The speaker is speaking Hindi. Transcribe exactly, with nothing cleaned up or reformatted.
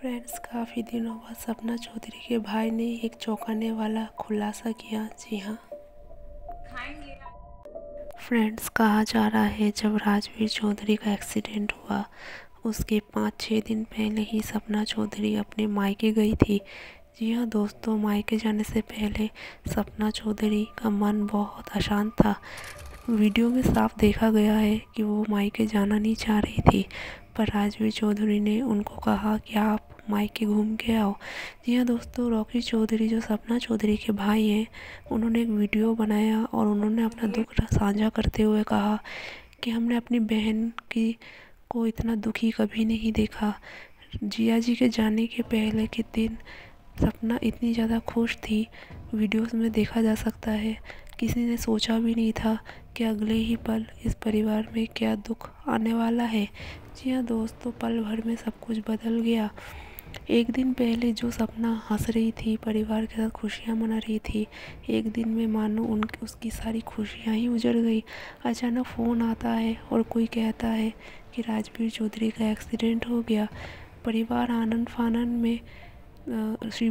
फ्रेंड्स, काफ़ी दिनों बाद सपना चौधरी के भाई ने एक चौंकाने वाला खुलासा किया। जी हाँ फ्रेंड्स, कहा जा रहा है जब राजवीर चौधरी का एक्सीडेंट हुआ उसके पाँच छः दिन पहले ही सपना चौधरी अपने मायके गई थी। जी हाँ दोस्तों, मायके जाने से पहले सपना चौधरी का मन बहुत अशांत था। वीडियो में साफ देखा गया है कि वो मायके जाना नहीं चाह रही थी, पर राजवीर चौधरी ने उनको कहा कि आप मायके घूम के आओ। जी हाँ दोस्तों, रॉकी चौधरी जो सपना चौधरी के भाई हैं, उन्होंने एक वीडियो बनाया और उन्होंने अपना दुख साझा करते हुए कहा कि हमने अपनी बहन की को इतना दुखी कभी नहीं देखा। जिया जी के जाने के पहले के दिन सपना इतनी ज़्यादा खुश थी, वीडियोस में देखा जा सकता है। किसी ने सोचा भी नहीं था कि अगले ही पल इस परिवार में क्या दुख आने वाला है। जी हाँ दोस्तों, पल भर में सब कुछ बदल गया। एक दिन पहले जो सपना हंस रही थी, परिवार के साथ खुशियां मना रही थी, एक दिन में मानो उन उसकी सारी खुशियां ही उजड़ गई। अचानक फ़ोन आता है और कोई कहता है कि राजवीर चौधरी का एक्सीडेंट हो गया। परिवार आनन फानन में श्री